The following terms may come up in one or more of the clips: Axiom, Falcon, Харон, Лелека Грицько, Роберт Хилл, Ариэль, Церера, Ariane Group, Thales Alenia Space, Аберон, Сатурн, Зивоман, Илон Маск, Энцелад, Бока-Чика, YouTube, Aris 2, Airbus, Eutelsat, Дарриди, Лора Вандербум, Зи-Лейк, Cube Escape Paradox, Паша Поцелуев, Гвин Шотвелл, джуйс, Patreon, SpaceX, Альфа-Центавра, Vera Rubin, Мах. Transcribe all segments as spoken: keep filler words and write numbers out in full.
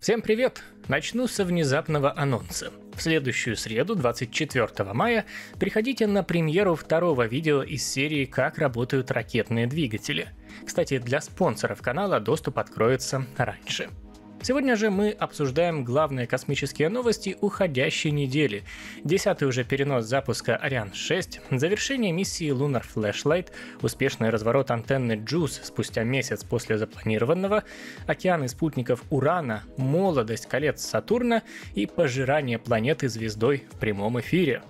Всем привет! Начну со внезапного анонса. В следующую среду, двадцать четвёртого мая, приходите на премьеру второго видео из серии «Как работают ракетные двигатели». Кстати, для спонсоров канала доступ откроется раньше. Сегодня же мы обсуждаем главные космические новости уходящей недели. Десятый уже перенос запуска Ариан шесть, завершение миссии Lunar Flashlight, успешный разворот антенны джуйс спустя месяц после запланированного, океаны спутников Урана, молодость колец Сатурна и пожирание планеты звездой в прямом эфире.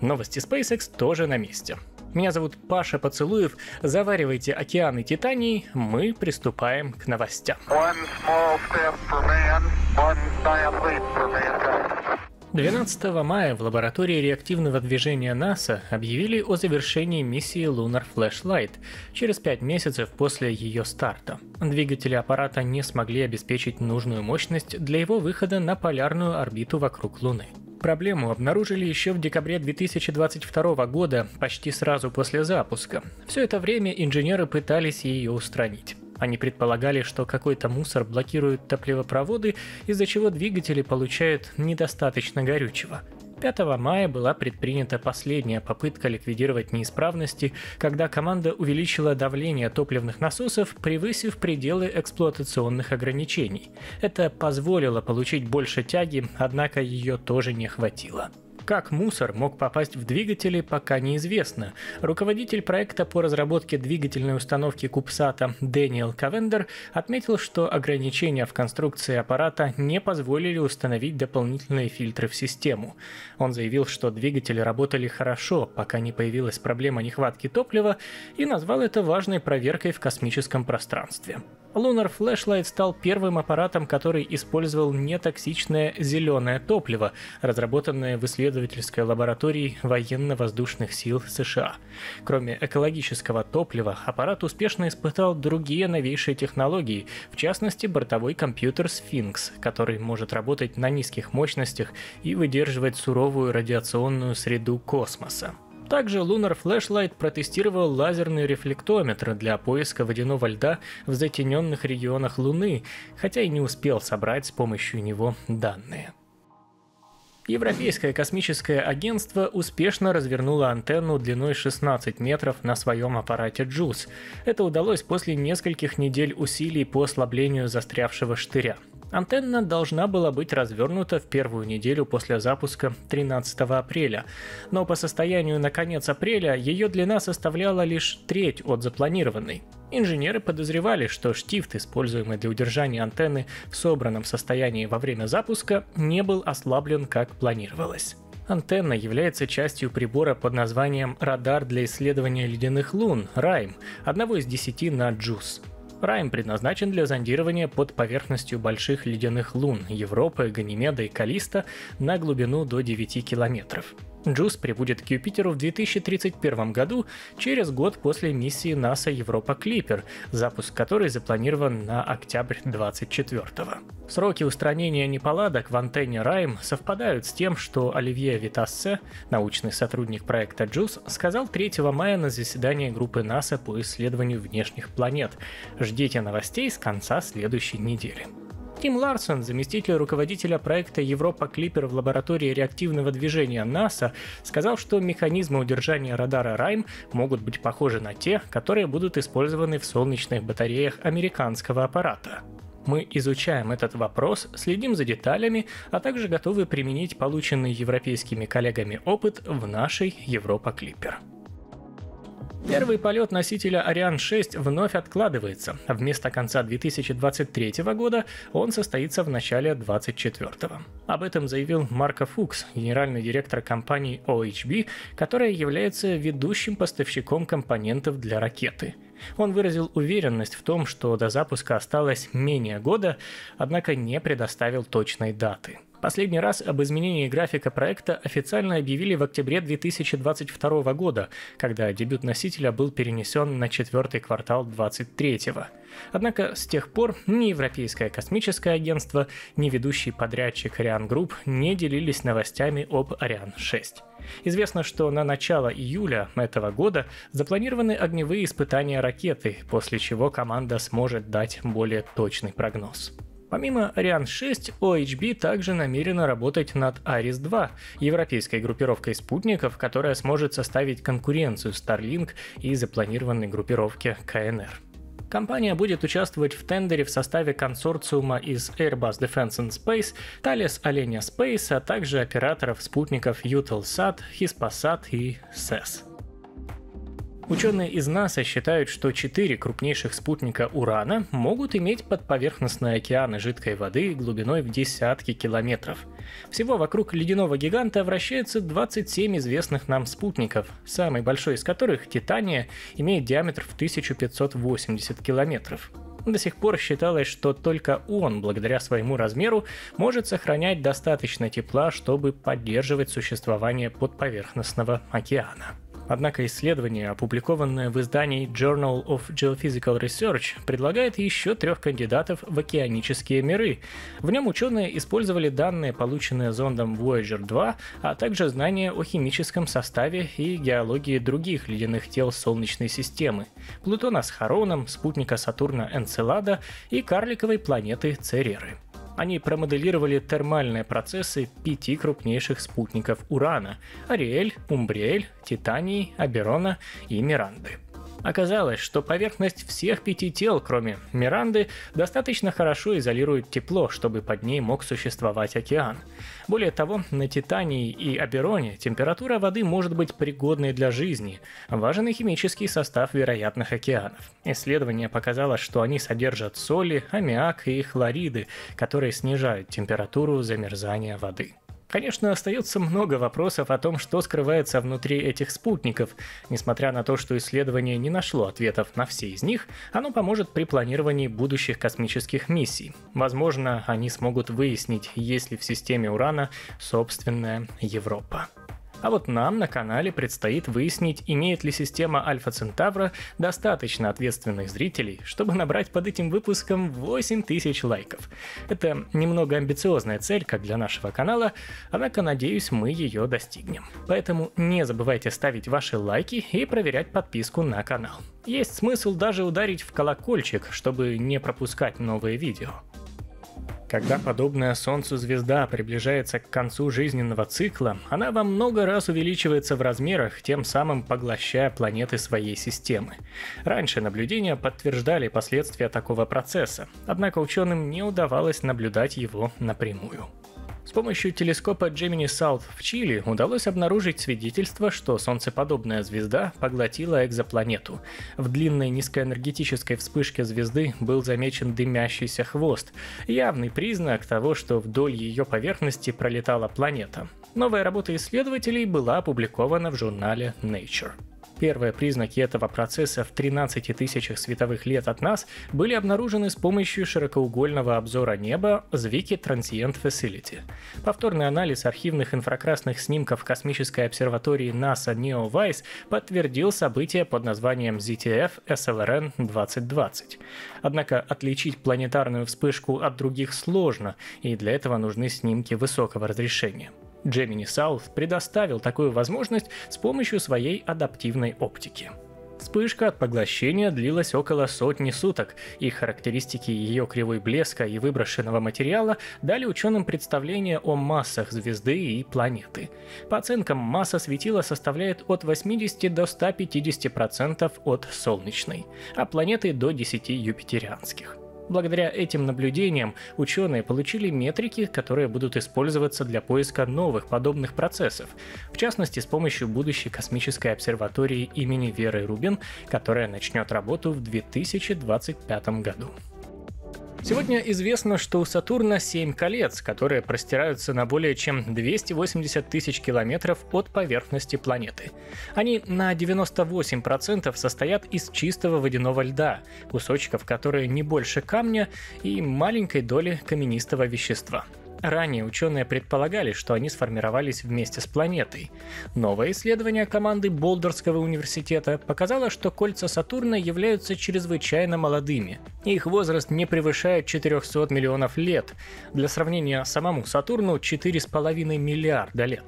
Новости SpaceX тоже на месте. Меня зовут Паша Поцелуев, заваривайте океаны Титании, мы приступаем к новостям. двенадцатого мая в лаборатории реактивного движения НАСА объявили о завершении миссии Lunar Flashlight через пять месяцев после ее старта. Двигатели аппарата не смогли обеспечить нужную мощность для его выхода на полярную орбиту вокруг Луны. Проблему обнаружили еще в декабре две тысячи двадцать второго года, почти сразу после запуска. Все это время инженеры пытались ее устранить. Они предполагали, что какой-то мусор блокирует топливопроводы, из-за чего двигатели получают недостаточно горючего. пятого мая была предпринята последняя попытка ликвидировать неисправности, когда команда увеличила давление топливных насосов, превысив пределы эксплуатационных ограничений. Это позволило получить больше тяги, однако ее тоже не хватило. Как мусор мог попасть в двигатели, пока неизвестно. Руководитель проекта по разработке двигательной установки Кубсата Дэниел Кавендер отметил, что ограничения в конструкции аппарата не позволили установить дополнительные фильтры в систему. Он заявил, что двигатели работали хорошо, пока не появилась проблема нехватки топлива, и назвал это важной проверкой в космическом пространстве. Lunar Flashlight стал первым аппаратом, который использовал нетоксичное зеленое топливо, разработанное в исследовательской лаборатории военно-воздушных сил США. Кроме экологического топлива, аппарат успешно испытал другие новейшие технологии, в частности бортовой компьютер Sphinx, который может работать на низких мощностях и выдерживать суровую радиационную среду космоса. Также Lunar Flashlight протестировал лазерный рефлектометр для поиска водяного льда в затененных регионах Луны, хотя и не успел собрать с помощью него данные. Европейское космическое агентство успешно развернуло антенну длиной шестнадцать метров на своем аппарате джуйс. Это удалось после нескольких недель усилий по ослаблению застрявшего штыря. Антенна должна была быть развернута в первую неделю после запуска тринадцатого апреля, но по состоянию на конец апреля ее длина составляла лишь треть от запланированной. Инженеры подозревали, что штифт, используемый для удержания антенны в собранном состоянии во время запуска, не был ослаблен, как планировалось. Антенна является частью прибора под названием «Радар для исследования ледяных лун» райм, одного из десяти на джуйс. райм предназначен для зондирования под поверхностью больших ледяных лун Европы, Ганимеда и Каллиста на глубину до девяти километров. джуйс прибудет к Юпитеру в две тысячи тридцать первом году, через год после миссии НАСА Европа-Клипер, запуск которой запланирован на октябрь двадцать четвёртого. Сроки устранения неполадок в антенне райм совпадают с тем, что Оливье Витассе, научный сотрудник проекта джуйс, сказал третьего мая на заседании группы НАСА по исследованию внешних планет. Ждите новостей с конца следующей недели. Тим Ларсон, заместитель руководителя проекта Европа-Клипер в лаборатории реактивного движения НАСА, сказал, что механизмы удержания радара райм могут быть похожи на те, которые будут использованы в солнечных батареях американского аппарата. Мы изучаем этот вопрос, следим за деталями, а также готовы применить полученный европейскими коллегами опыт в нашей Европа-Клипер. Первый полет носителя Ариан шесть вновь откладывается. Вместо конца две тысячи двадцать третьего года он состоится в начале две тысячи двадцать четвёртого. Об этом заявил Марко Фукс, генеральный директор компании О Эйч Би, которая является ведущим поставщиком компонентов для ракеты. Он выразил уверенность в том, что до запуска осталось менее года, однако не предоставил точной даты. Последний раз об изменении графика проекта официально объявили в октябре две тысячи двадцать второго года, когда дебют носителя был перенесен на четвертый квартал две тысячи двадцать третьего. Однако с тех пор ни Европейское космическое агентство, ни ведущий подрядчик Ariane Group не делились новостями об Ариан шесть. Известно, что на начало июля этого года запланированы огневые испытания ракеты, после чего команда сможет дать более точный прогноз. Помимо Ариан шесть, о эйч би также намерена работать над Арис два, европейской группировкой спутников, которая сможет составить конкуренцию Starlink и запланированной группировке ка эн эр. Компания будет участвовать в тендере в составе консорциума из Airbus Defense and Space, Thales Alenia Space, а также операторов спутников Eutelsat, Hispasat и эс и эс. Ученые из НАСА считают, что четыре крупнейших спутника Урана могут иметь подповерхностные океаны жидкой воды глубиной в десятки километров. Всего вокруг ледяного гиганта вращается двадцать семь известных нам спутников, самый большой из которых, Титания, имеет диаметр в тысячу пятьсот восемьдесят километров. До сих пор считалось, что только он, благодаря своему размеру, может сохранять достаточно тепла, чтобы поддерживать существование подповерхностного океана. Однако исследование, опубликованное в издании Journal of Geophysical Research, предлагает еще трех кандидатов в океанические миры. В нем ученые использовали данные, полученные зондом Вояджер два, а также знания о химическом составе и геологии других ледяных тел Солнечной системы – Плутона с Хароном, спутника Сатурна Энцелада и карликовой планеты Цереры. Они промоделировали термальные процессы пяти крупнейших спутников Урана – Ариэль, Умбриэль, Титании, Аберона и Миранды. Оказалось, что поверхность всех пяти тел, кроме Миранды, достаточно хорошо изолирует тепло, чтобы под ней мог существовать океан. Более того, на Титании и Абероне температура воды может быть пригодной для жизни. Важен и химический состав вероятных океанов. Исследование показало, что они содержат соли, аммиак и хлориды, которые снижают температуру замерзания воды. Конечно, остается много вопросов о том, что скрывается внутри этих спутников. Несмотря на то, что исследование не нашло ответов на все из них, оно поможет при планировании будущих космических миссий. Возможно, они смогут выяснить, есть ли в системе Урана собственная Европа. А вот нам на канале предстоит выяснить, имеет ли система Альфа-Центавра достаточно ответственных зрителей, чтобы набрать под этим выпуском восемь тысяч лайков. Это немного амбициозная цель, как для нашего канала, однако, надеюсь, мы ее достигнем. Поэтому не забывайте ставить ваши лайки и проверять подписку на канал. Есть смысл даже ударить в колокольчик, чтобы не пропускать новые видео. Когда подобная Солнцу звезда приближается к концу жизненного цикла, она во много раз увеличивается в размерах, тем самым поглощая планеты своей системы. Раньше наблюдения подтверждали последствия такого процесса, однако ученым не удавалось наблюдать его напрямую. С помощью телескопа Gemini South в Чили удалось обнаружить свидетельство, что солнцеподобная звезда поглотила экзопланету. В длинной низкоэнергетической вспышке звезды был замечен дымящийся хвост, явный признак того, что вдоль ее поверхности пролетала планета. Новая работа исследователей была опубликована в журнале Nature. Первые признаки этого процесса в тринадцати тысячах световых лет от нас были обнаружены с помощью широкоугольного обзора неба Zwicky Transient Facility. Повторный анализ архивных инфракрасных снимков космической обсерватории НАСА NEOWISE подтвердил событие под названием зет тэ эф эс эл эр эн двадцать двадцать. Однако отличить планетарную вспышку от других сложно, и для этого нужны снимки высокого разрешения. Gemini South предоставил такую возможность с помощью своей адаптивной оптики. Вспышка от поглощения длилась около сотни суток, и характеристики ее кривой блеска и выброшенного материала дали ученым представление о массах звезды и планеты. По оценкам, масса светила составляет от восьмидесяти до ста пятидесяти процентов от солнечной, а планеты до десяти юпитерианских. Благодаря этим наблюдениям ученые получили метрики, которые будут использоваться для поиска новых подобных процессов, в частности с помощью будущей космической обсерватории имени Веры Рубин, которая начнет работу в две тысячи двадцать пятом году. Сегодня известно, что у Сатурна семь колец, которые простираются на более чем двести восемьдесят тысяч километров от поверхности планеты. Они на девяносто восемь процентов состоят из чистого водяного льда, кусочков, которые не больше камня, и маленькой доли каменистого вещества. Ранее ученые предполагали, что они сформировались вместе с планетой. Новое исследование команды Болдерского университета показало, что кольца Сатурна являются чрезвычайно молодыми. Их возраст не превышает четырехсот миллионов лет. Для сравнения, самому Сатурну четыре с половиной миллиарда лет.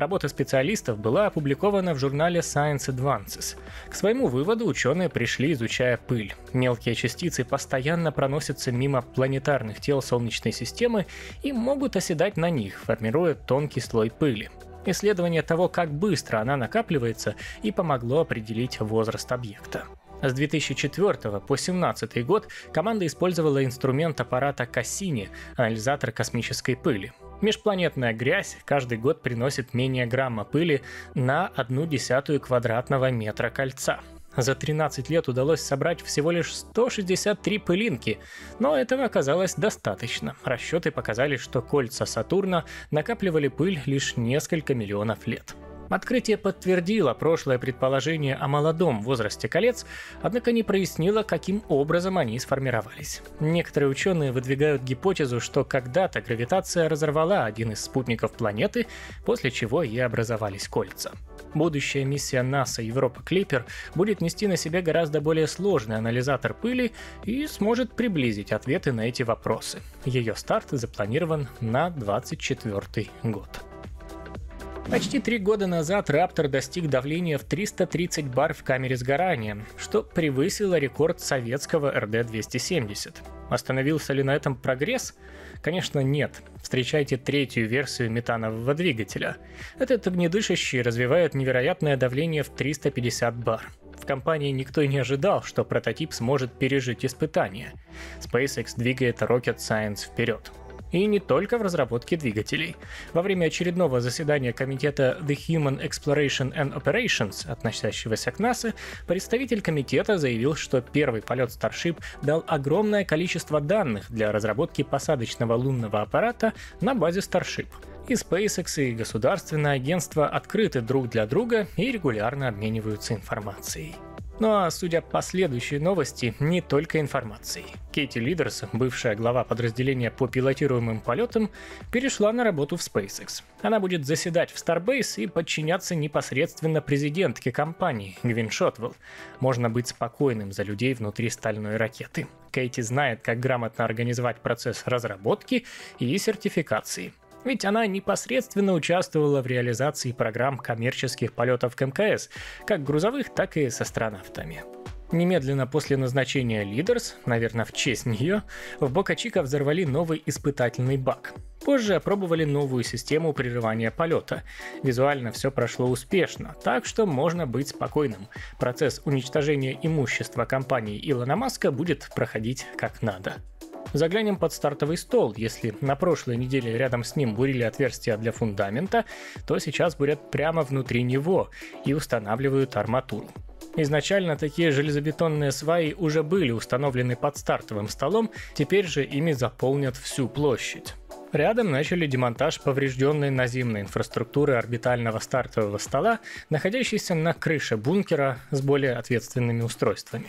Работа специалистов была опубликована в журнале Science Advances. К своему выводу ученые пришли, изучая пыль. Мелкие частицы постоянно проносятся мимо планетарных тел Солнечной системы и могут оседать на них, формируя тонкий слой пыли. Исследование того, как быстро она накапливается, и помогло определить возраст объекта. С две тысячи четвёртого по две тысячи семнадцатый год команда использовала инструмент аппарата Кассини, анализатор космической пыли. Межпланетная грязь каждый год приносит менее грамма пыли на одну десятую квадратного метра кольца. За тринадцать лет удалось собрать всего лишь сто шестьдесят три пылинки, но этого оказалось достаточно. Расчеты показали, что кольца Сатурна накапливали пыль лишь несколько миллионов лет. Открытие подтвердило прошлое предположение о молодом возрасте колец, однако не прояснило, каким образом они сформировались. Некоторые ученые выдвигают гипотезу, что когда-то гравитация разорвала один из спутников планеты, после чего и образовались кольца. Будущая миссия НАСА Европа-Клипер будет нести на себе гораздо более сложный анализатор пыли и сможет приблизить ответы на эти вопросы. Ее старт запланирован на две тысячи двадцать четвёртый год. Почти три года назад Раптор достиг давления в триста тридцать бар в камере сгорания, что превысило рекорд советского эр дэ двести семьдесят. Остановился ли на этом прогресс? Конечно, нет. Встречайте третью версию метанового двигателя. Этот огнедышащий развивает невероятное давление в триста пятьдесят бар. В компании никто не ожидал, что прототип сможет пережить испытания. SpaceX двигает Rocket Science вперед. И не только в разработке двигателей. Во время очередного заседания комитета The Human Exploration and Operations, относящегося к НАСА, представитель комитета заявил, что первый полет Starship дал огромное количество данных для разработки посадочного лунного аппарата на базе Starship. И SpaceX, и государственное агентство открыты друг для друга и регулярно обмениваются информацией. Ну а судя по следующей новости, не только информацией. Кейти Лидерс, бывшая глава подразделения по пилотируемым полетам, перешла на работу в SpaceX. Она будет заседать в Starbase и подчиняться непосредственно президентке компании Гвин Шотвелл. Можно быть спокойным за людей внутри стальной ракеты. Кейти знает, как грамотно организовать процесс разработки и сертификации. Ведь она непосредственно участвовала в реализации программ коммерческих полетов к МКС, как грузовых, так и с астронавтами. Немедленно после назначения Лидерс, наверное, в честь нее, в Бока-Чика взорвали новый испытательный бак. Позже опробовали новую систему прерывания полета. Визуально все прошло успешно, так что можно быть спокойным. Процесс уничтожения имущества компании Илона Маска будет проходить как надо. Заглянем под стартовый стол. Если на прошлой неделе рядом с ним бурили отверстия для фундамента, то сейчас бурят прямо внутри него и устанавливают арматуру. Изначально такие железобетонные сваи уже были установлены под стартовым столом, теперь же ими заполнят всю площадь. Рядом начали демонтаж поврежденной наземной инфраструктуры орбитального стартового стола, находящейся на крыше бункера с более ответственными устройствами.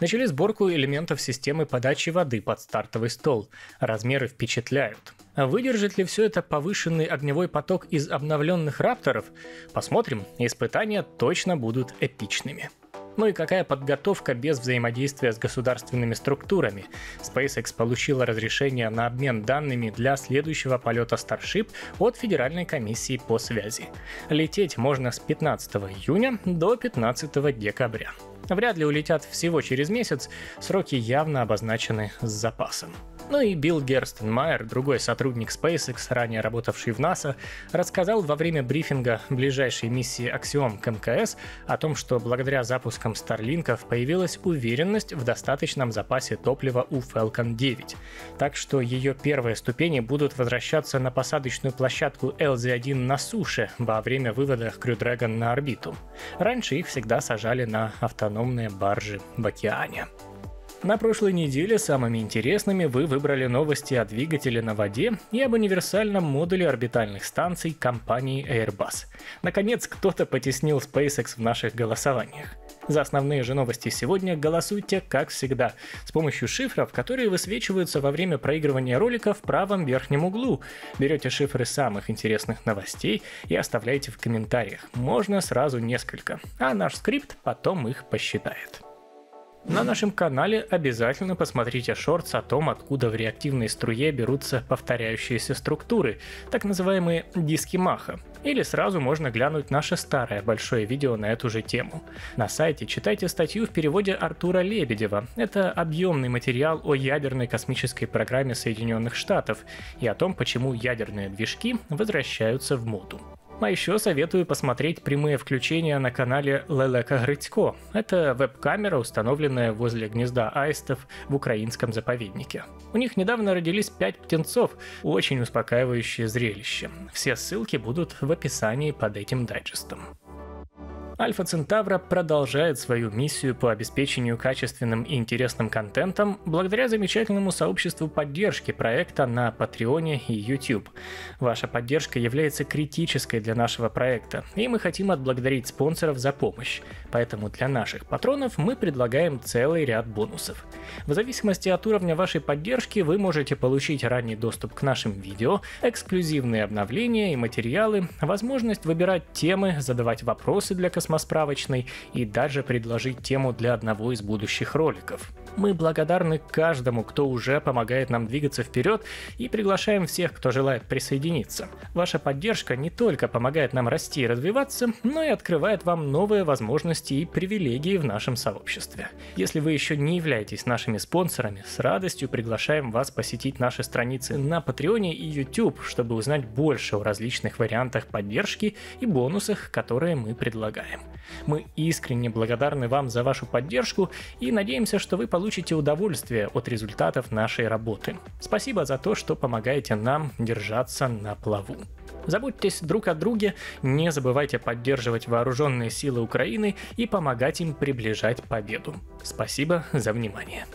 Начали сборку элементов системы подачи воды под стартовый стол. Размеры впечатляют. Выдержит ли все это повышенный огневой поток из обновленных рапторов? Посмотрим, испытания точно будут эпичными. Ну и какая подготовка без взаимодействия с государственными структурами? SpaceX получила разрешение на обмен данными для следующего полета Starship от Федеральной комиссии по связи. Лететь можно с пятнадцатого июня до пятнадцатого декабря. Вряд ли улетят всего через месяц, сроки явно обозначены с запасом. Ну и Билл Герстенмайер, другой сотрудник SpaceX, ранее работавший в НАСА, рассказал во время брифинга ближайшей миссии Axiom к МКС о том, что благодаря запускам Starlink'ов появилась уверенность в достаточном запасе топлива у Falcon девять, так что ее первые ступени будут возвращаться на посадочную площадку эл зет один на суше во время вывода Crew Dragon на орбиту. Раньше их всегда сажали на автономные баржи в океане. На прошлой неделе самыми интересными вы выбрали новости о двигателе на воде и об универсальном модуле орбитальных станций компании Airbus. Наконец, кто-то потеснил SpaceX в наших голосованиях. За основные же новости сегодня голосуйте, как всегда, с помощью шифров, которые высвечиваются во время проигрывания ролика в правом верхнем углу. Берете шифры самых интересных новостей и оставляйте в комментариях. Можно сразу несколько, а наш скрипт потом их посчитает. На нашем канале обязательно посмотрите шортс о том, откуда в реактивной струе берутся повторяющиеся структуры, так называемые диски Маха. Или сразу можно глянуть наше старое большое видео на эту же тему. На сайте читайте статью в переводе Артура Лебедева. Это объемный материал о ядерной космической программе Соединенных Штатов и о том, почему ядерные движки возвращаются в моду. А еще советую посмотреть прямые включения на канале Лелека Грицько. Это веб-камера, установленная возле гнезда аистов в украинском заповеднике. У них недавно родились пять птенцов, очень успокаивающее зрелище. Все ссылки будут в описании под этим дайджестом. Альфа-Центавра продолжает свою миссию по обеспечению качественным и интересным контентом благодаря замечательному сообществу поддержки проекта на Patreon и YouTube. Ваша поддержка является критической для нашего проекта, и мы хотим отблагодарить спонсоров за помощь. Поэтому для наших патронов мы предлагаем целый ряд бонусов. В зависимости от уровня вашей поддержки вы можете получить ранний доступ к нашим видео, эксклюзивные обновления и материалы, возможность выбирать темы, задавать вопросы для космонавтов, космосправочной и даже предложить тему для одного из будущих роликов. Мы благодарны каждому, кто уже помогает нам двигаться вперед, и приглашаем всех, кто желает присоединиться. Ваша поддержка не только помогает нам расти и развиваться, но и открывает вам новые возможности и привилегии в нашем сообществе. Если вы еще не являетесь нашими спонсорами, с радостью приглашаем вас посетить наши страницы на Patreon и YouTube, чтобы узнать больше о различных вариантах поддержки и бонусах, которые мы предлагаем. Мы искренне благодарны вам за вашу поддержку и надеемся, что вы получите удовольствие от результатов нашей работы. Спасибо за то, что помогаете нам держаться на плаву. Заботьтесь друг о друге, не забывайте поддерживать вооруженные силы Украины и помогать им приближать победу. Спасибо за внимание.